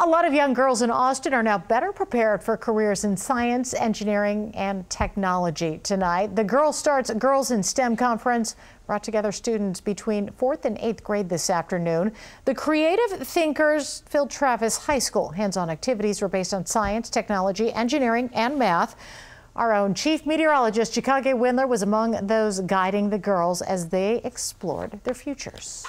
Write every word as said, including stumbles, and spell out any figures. A lot of young girls in Austin are now better prepared for careers in science, engineering, and technology. Tonight, the Girlstart's Girls in STEM Conference brought together students between fourth and eighth grade this afternoon. The creative thinkers filled Travis High School. Hands-on activities were based on science, technology, engineering, and math. Our own chief meteorologist, Chikage Windler, was among those guiding the girls as they explored their futures.